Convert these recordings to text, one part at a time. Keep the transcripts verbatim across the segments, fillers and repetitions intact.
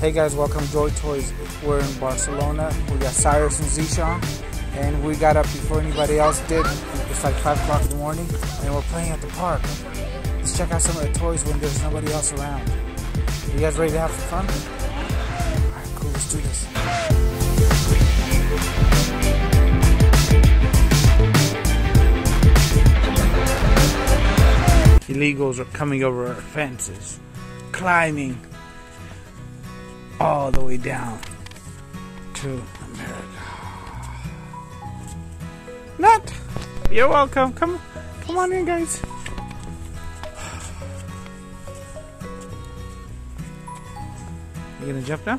Hey guys, welcome to Joy Toys. We're in Barcelona. We got Cyrus and Zeeshan, and we got up before anybody else did. It's like five o'clock in the morning, and we're playing at the park. Let's check out some of the toys when there's nobody else around. Are you guys ready to have some fun? Alright, cool, let's do this. Illegals are coming over our fences, climbing all the way down to America. Not. You're welcome. Come, come on in, guys. You gonna jump now?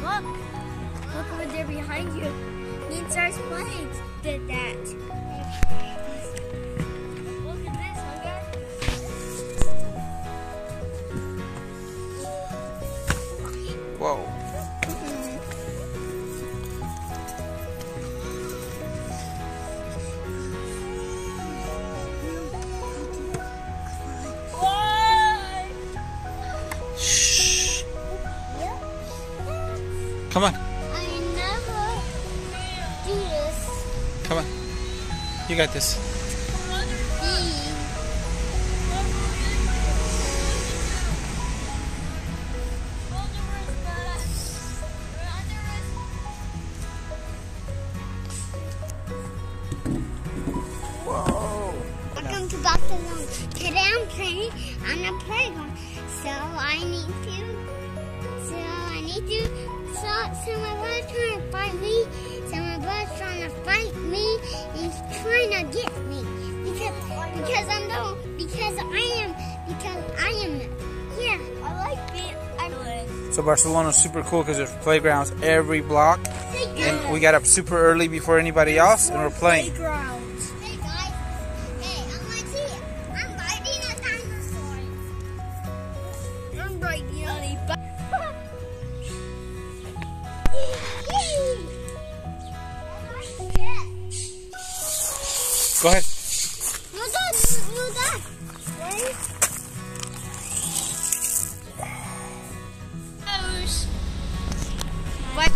Look! Look over there behind you. Me and Cyrus playing did that. Look at this, my guys. Whoa. Come on. I never do this. Come on. You got this. Whoa. Welcome to Barcelona. Today I'm playing on a playground. So I need to. So I need to. So, so my brother's trying to fight me, so my brother's trying to fight me, and he's trying to get me, because, because I'm the, because I am, because I am, yeah. I like being, I'm So Barcelona's super cool because there's playgrounds every block, and we got up super early before anybody else, and we're playing. Playgrounds. Hey guys, hey, I'm Lexi, I'm biting a dinosaur. I'm biting a dinosaur. Go ahead. No, Dad. No, Dad. Wait.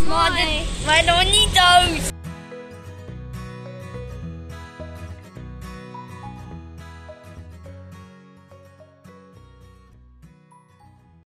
Why, why don't need those?